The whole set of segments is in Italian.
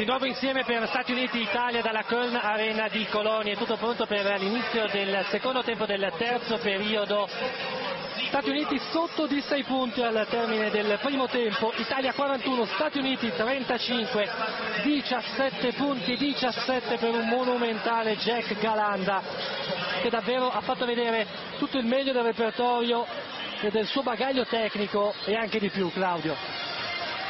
Di nuovo insieme per Stati Uniti-Italia dalla Köln Arena di Colonia, è tutto pronto per l'inizio del secondo tempo del terzo periodo. Stati Uniti sotto di 6 punti al termine del primo tempo, Italia 41, Stati Uniti 35, 17 punti, 17 per un monumentale Jack Galanda che davvero ha fatto vedere tutto il meglio del repertorio e del suo bagaglio tecnico e anche di più, Claudio.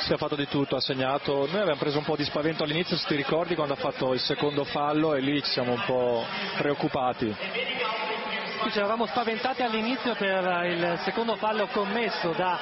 Si è fatto di tutto, ha segnato, noi abbiamo preso un po' di spavento all'inizio, se ti ricordi, quando ha fatto il secondo fallo e lì ci siamo un po' preoccupati. Ci eravamo spaventati all'inizio per il secondo fallo commesso da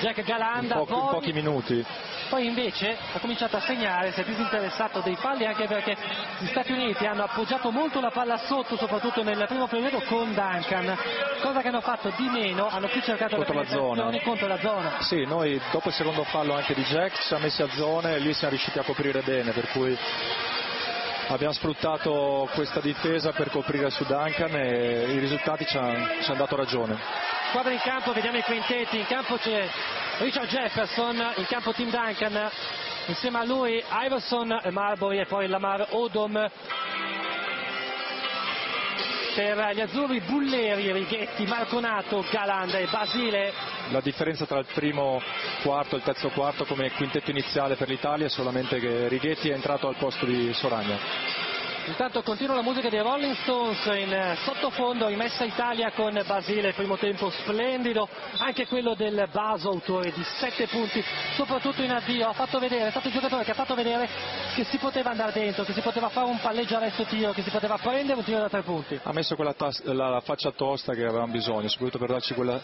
Jack Galanda in pochi minuti, poi invece ha cominciato a segnare, si è disinteressato dei falli, anche perché gli Stati Uniti hanno appoggiato molto la palla sotto, soprattutto nel primo periodo con Duncan, cosa che hanno fatto di meno, hanno più cercato contro la zona. Contro la zona. Sì, noi dopo il secondo fallo anche di Jack ci siamo messi a zona e lì siamo riusciti a coprire bene, per cui abbiamo sfruttato questa difesa per coprire su Duncan e i risultati ci hanno dato ragione. Squadra in campo, vediamo i quintetti, in campo c'è Richard Jefferson, in campo Tim Duncan, insieme a lui Iverson, Marbury e poi Lamar Odom. Per gli azzurri Bulleri, Righetti, Marconato, Galanda e Basile. La differenza tra il primo quarto e il terzo quarto come quintetto iniziale per l'Italia è solamente che Righetti è entrato al posto di Soragna. Intanto continua la musica dei Rolling Stones in sottofondo, rimessa Italia con Basile, primo tempo splendido, anche quello del Baso, autore di 7 punti, soprattutto in addio, ha fatto vedere, è stato il giocatore che ha fatto vedere che si poteva andare dentro, che si poteva fare un palleggio arresto tiro, che si poteva prendere un tiro da 3 punti. Ha messo quella la faccia tosta che avevamo bisogno, soprattutto per darci quella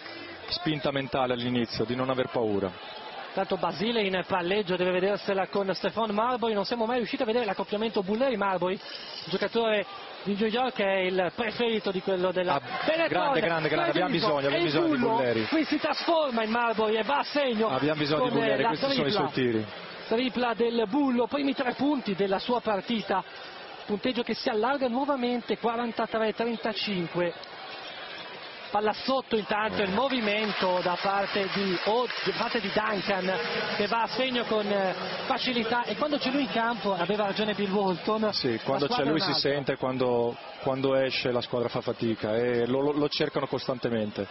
spinta mentale all'inizio, di non aver paura. Tanto Basile in palleggio deve vedersela con Stephon Marbury, non siamo mai riusciti a vedere l'accoppiamento Bulleri-Marbury, giocatore di New York è il preferito di quello della grande, abbiamo bisogno di Bulleri. Qui si trasforma in Marbury e va a segno. Abbiamo bisogno di Bulleri, questi sono i suoi tiri. Tripla del Bullo, primi 3 punti della sua partita, punteggio che si allarga nuovamente, 43-35. Palla sotto, intanto il movimento da parte di Duncan che va a segno con facilità, e quando c'è lui in campo, aveva ragione Bill Walton, sì, quando c'è lui si sente, quando esce la squadra fa fatica e lo cercano costantemente.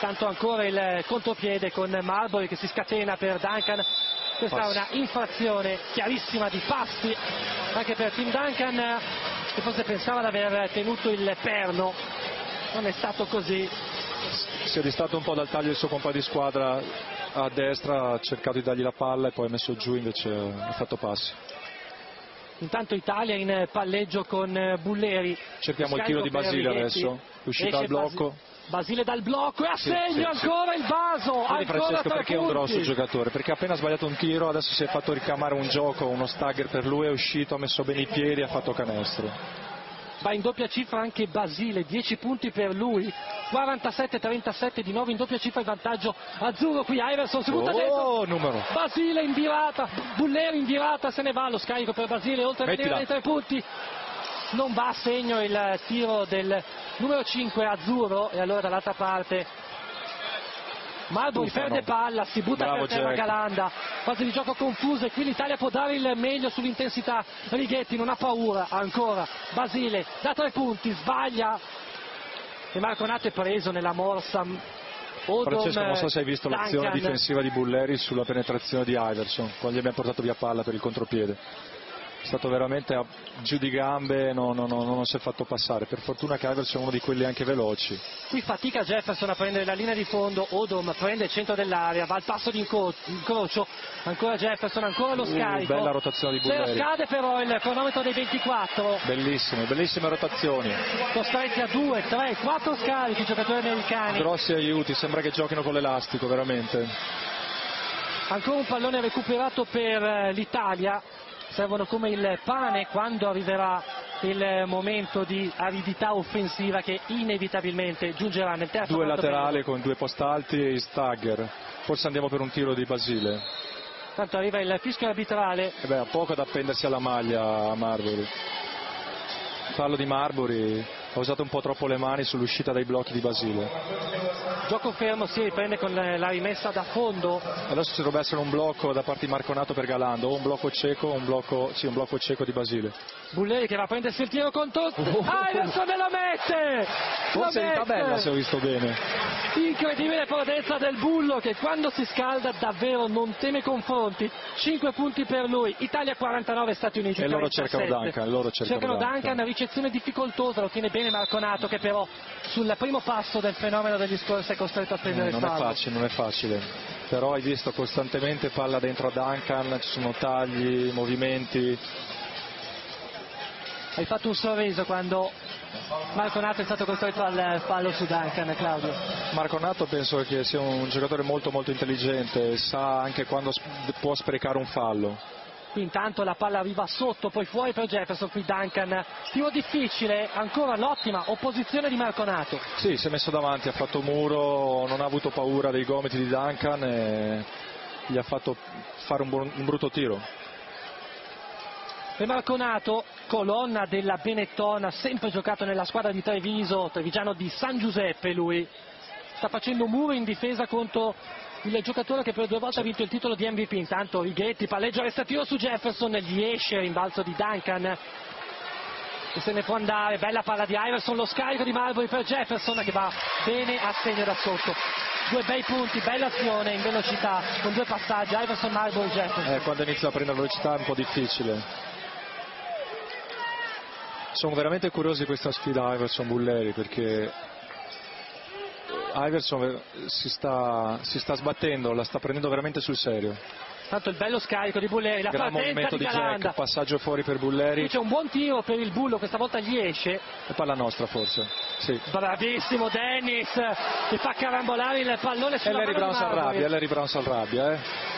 Tanto ancora il contropiede con Marbury che si scatena per Duncan, questa è una infrazione chiarissima di passi anche per Tim Duncan, che forse pensava di aver tenuto il perno. Non è stato così. Si è distratto un po' dal taglio del suo compagno di squadra a destra, ha cercato di dargli la palla e poi ha messo giù, invece ha fatto passi. Intanto Italia in palleggio con Bulleri. Cerchiamo il tiro di Basile adesso, uscita dal blocco. Basile dal blocco e a segno ancora il Baso. Vedi Francesco perché è un grosso giocatore, perché ha appena sbagliato un tiro, adesso si è fatto ricamare un gioco, uno stagger per lui, è uscito, ha messo bene i piedi e ha fatto canestro. Va in doppia cifra anche Basile, 10 punti per lui, 47-37, di nuovo in doppia cifra il vantaggio azzurro, qui Iverson, seconda dentro, Basile in virata, Bulleri in virata, se ne va lo scarico per Basile, oltre a vedere dai 3 punti, non va a segno il tiro del numero 5 azzurro, e allora dall'altra parte Marbury perde palla, si butta per terra Galanda, fase di gioco confusa, e qui l'Italia può dare il meglio sull'intensità. Righetti non ha paura ancora, Basile da 3 punti, sbaglia e Marconato è preso nella morsa. Odom, Francesco, non so se hai visto l'azione difensiva di Bulleri sulla penetrazione di Iverson, quando gli abbiamo portato via palla per il contropiede, è stato veramente giù di gambe, non si è fatto passare, per fortuna che Iverson è uno di quelli anche veloci. Qui fatica Jefferson a prendere la linea di fondo, Odom prende il centro dell'area, va al passo di incrocio, ancora Jefferson, ancora lo scarico, bella rotazione di Bulleri, scade però il cronometro dei 24, bellissime rotazioni, costretti a 2, 3, 4 scarichi i giocatori americani, grossi aiuti, sembra che giochino con l'elastico veramente. Ancora un pallone recuperato per l'Italia, servono come il pane quando arriverà il momento di aridità offensiva che inevitabilmente giungerà nel terzo. Due laterali con 2 post alti e stagger, forse andiamo per un tiro di Basile. Tanto arriva il fischio arbitrale. Ha poco da appendersi alla maglia a Marbury. Fallo di Marbury, ha usato un po' troppo le mani sull'uscita dai blocchi di Basile. Gioco fermo, si riprende con la rimessa da fondo. Adesso ci dovrebbe essere un blocco da parte di Marconato per Galando, o un blocco cieco, un blocco cieco di Basile. Bulleri che va a prendersi il tiro con Totti. Iverson e la mette! Forse in tabella, se ho visto bene. Incredibile prodezza del Bullo, che quando si scalda davvero non teme confronti. 5 punti per lui. Italia 49, Stati Uniti 47. E loro cercano Duncan. Cercano Duncan, una ricezione difficoltosa, lo tiene bene Marconato, che però sul primo passo del fenomeno degli scorsi è costretto a prendere il fallo. Non è facile, però hai visto costantemente palla dentro a Duncan, ci sono tagli, movimenti. Hai fatto un sorriso quando Marconato è stato costretto al fallo su Duncan, Claudio. Marconato penso che sia un giocatore molto intelligente, sa anche quando può sprecare un fallo. Qui intanto la palla arriva sotto, poi fuori per Jefferson, qui Duncan, tiro difficile, ancora l'ottima opposizione di Marconato. Sì, si è messo davanti, ha fatto muro, non ha avuto paura dei gomiti di Duncan e gli ha fatto fare un brutto tiro. Per Marconato, colonna della Benettona, sempre giocato nella squadra di Treviso, trevigiano di San Giuseppe lui, sta facendo muro in difesa contro il giocatore che per due volte ha vinto il titolo di MVP. Intanto Righetti palleggia restativo su Jefferson, gli esce il rimbalzo di Duncan e se ne può andare. Bella palla di Iverson, lo scarico di Marbury per Jefferson che va bene a segno da sotto. Due bei punti, bella azione in velocità con due passaggi, Iverson, Marbury, Jefferson. Quando inizia a prendere velocità è un po' difficile. Sono veramente curioso di questa sfida Iverson-Bulleri, perché Iverson si sta sbattendo, la sta prendendo veramente sul serio. Tanto il bello scarico di Bulleri, la partenza di Galanda. Jack, passaggio fuori per Bulleri. Qui c'è un buon tiro per il Bullo, questa volta gli esce. E palla nostra forse. Sì. Bravissimo Dennis, che fa carambolare il pallone sulla mano. Larry Brown s'arrabbia. Guardate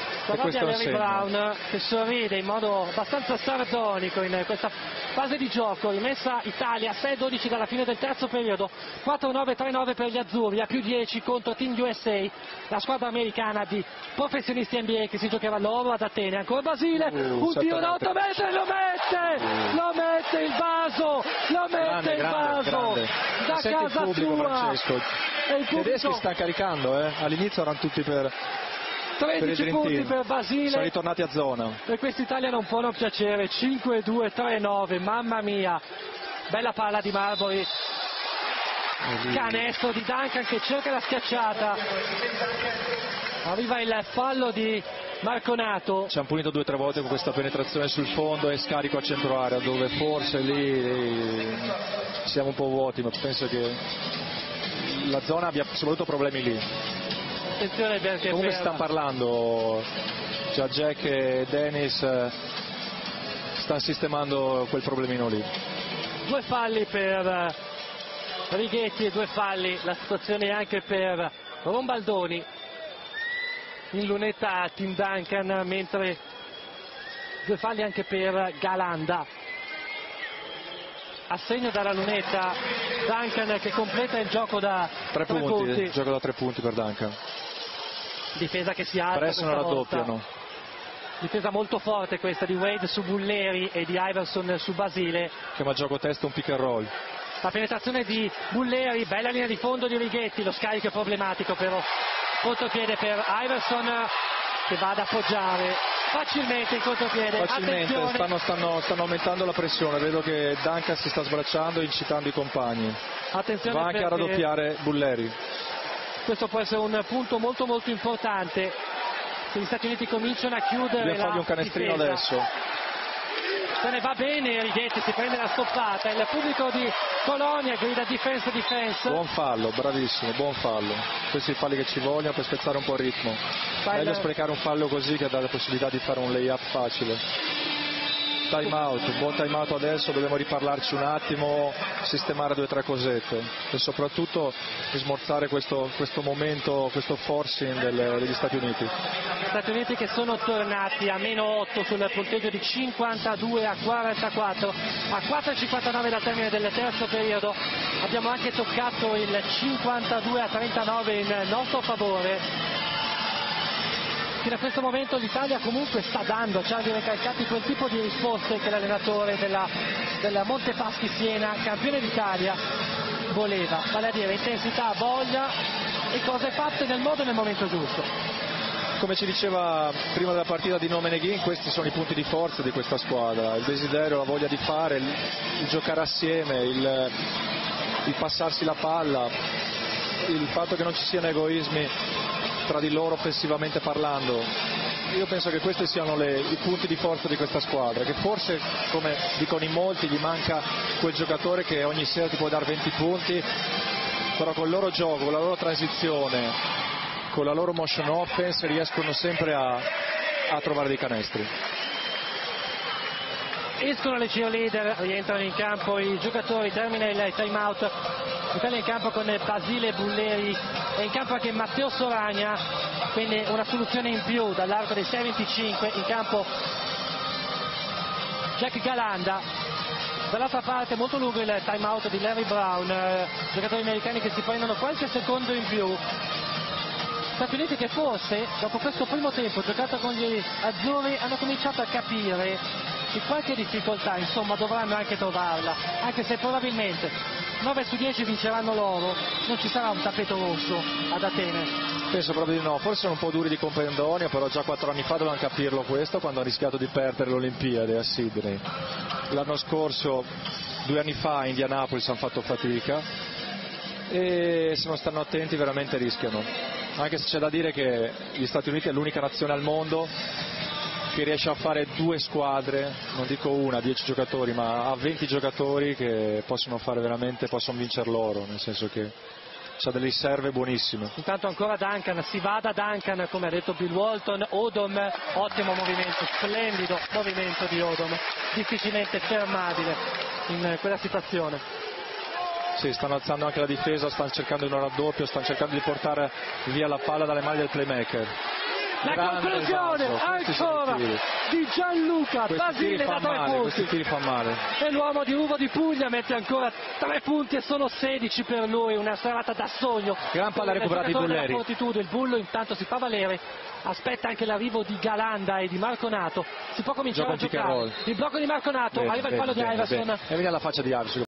a Larry Brown che sorride in modo abbastanza sardonico in questa fase di gioco. Rimessa Italia 6-12 dalla fine del terzo periodo, 4-9-3-9 per gli azzurri, a più 10 contro Team USA, la squadra americana di professionisti NBA che si giocava l'oro ad Atene. Ancora Basile, un tiro da 8 metri, lo mette il vaso, lo mette il vaso. Da casa sua. I tedeschi sta caricando, all'inizio erano tutti per 13 punti per Basile. Sono ritornati a zona. Per quest'Italia non può non piacere. 5-2-3-9, mamma mia. Bella palla di Marbury. Canestro di Duncan che cerca la schiacciata. Arriva il fallo di Marconato. Ci hanno punito 2 o 3 volte con questa penetrazione sul fondo e scarico a centro area, dove forse lì siamo un po' vuoti, ma penso che la zona abbia soprattutto problemi lì. Come sta parlando già Jack e Dennis, sta sistemando quel problemino lì. 2 falli per Righetti e 2 falli, la situazione anche per Rombaldoni. In lunetta Tim Duncan, mentre 2 falli anche per Galanda. A segno dalla lunetta Duncan, che completa il gioco da 3 punti. Il gioco da 3 punti per Duncan. Difesa che si alza questa volta. Difesa molto forte questa di Wade su Bulleri e di Iverson su Basile. Chiama gioco testa, un pick and roll. La penetrazione di Bulleri, bella linea di fondo di Righetti, lo scarico è problematico però. Contropiede per Iverson che va ad appoggiare facilmente in contropiede. Stanno aumentando la pressione, vedo che Duncan si sta sbracciando e incitando i compagni. Attenzione, va anche a raddoppiare Bulleri. Questo può essere un punto molto importante, se gli Stati Uniti cominciano a chiudere la un canestrino difesa. Adesso se ne va bene Righetti, si prende la stoppata, il pubblico di Colonia grida difensa. Buon fallo, bravissimo, buon fallo. Questi falli che ci vogliono per spezzare un po' il ritmo. Meglio sprecare un fallo così che dà la possibilità di fare un layup facile. Time out, buon time out adesso, dobbiamo riparlarci un attimo, sistemare 2 o 3 cosette e soprattutto smorzare questo momento, questo forcing degli Stati Uniti. Stati Uniti che sono tornati a -8 sul punteggio di 52-44, a 4:59 dal termine del terzo periodo. Abbiamo anche toccato il 52-39 in nostro favore. fino a questo momento l'Italia comunque sta dando a Gianni Recalcati quel tipo di risposte che l'allenatore della Montepaschi Siena, campione d'Italia, voleva, vale a dire intensità, voglia e cose fatte nel modo e nel momento giusto. Come ci diceva prima della partita Dino Meneghin, questi sono i punti di forza di questa squadra, il desiderio, la voglia di fare, il giocare assieme, il passarsi la palla, il fatto che non ci siano egoismi tra di loro offensivamente parlando. Io penso che questi siano i punti di forza di questa squadra, che forse, come dicono in molti, gli manca quel giocatore che ogni sera ti può dare 20 punti, però col loro gioco, con la loro transizione, con la loro motion offense riescono sempre a trovare dei canestri. Escono le cheerleader, rientrano in campo i giocatori, termina il time out. L'Italia in campo con Basile Bulleri e in campo anche Matteo Soragna, quindi una soluzione in più dall'arco dei 6-25, in campo Jack Galanda. Dall'altra parte molto lungo il time out di Larry Brown, giocatori americani che si prendono qualche secondo in più. Stati Uniti che forse dopo questo primo tempo giocato con gli azzurri hanno cominciato a capire che qualche difficoltà insomma dovranno anche trovarla, anche se probabilmente 9 su 10 vinceranno loro, non ci sarà un tappeto rosso ad Atene. Penso proprio di no, forse sono un po' duri di comprendonia, però già 4 anni fa dovevano capirlo questo, quando hanno rischiato di perdere l'Olimpiade a Sydney. L'anno scorso, 2 anni fa a Indianapolis hanno fatto fatica e se non stanno attenti veramente rischiano. Anche se c'è da dire che gli Stati Uniti è l'unica nazione al mondo che riesce a fare 2 squadre, non dico una, 10 giocatori, ma a 20 giocatori che possono fare veramente, possono vincere loro, nel senso che c'ha delle riserve buonissime. Intanto ancora Duncan, si vada Duncan, come ha detto Bill Walton, Odom, ottimo movimento, splendido movimento di Odom, difficilmente fermabile in quella situazione. Sì, stanno alzando anche la difesa, stanno cercando un raddoppio, stanno cercando di portare via la palla dalle mani del playmaker. La grande conclusione ancora di Gianluca Basile da 3 punti. Tiri fa male. E l'uomo di Uvo di Puglia mette ancora 3 punti e sono 16 per lui, una serata da sogno. Gran palla recuperata di Bulleri. Il Bullo intanto si fa valere, aspetta anche l'arrivo di Galanda e di Marconato. Si può cominciare a giocare. Il blocco di Marconato, arriva il fallo di Iverson. E vedi la faccia di Iverson.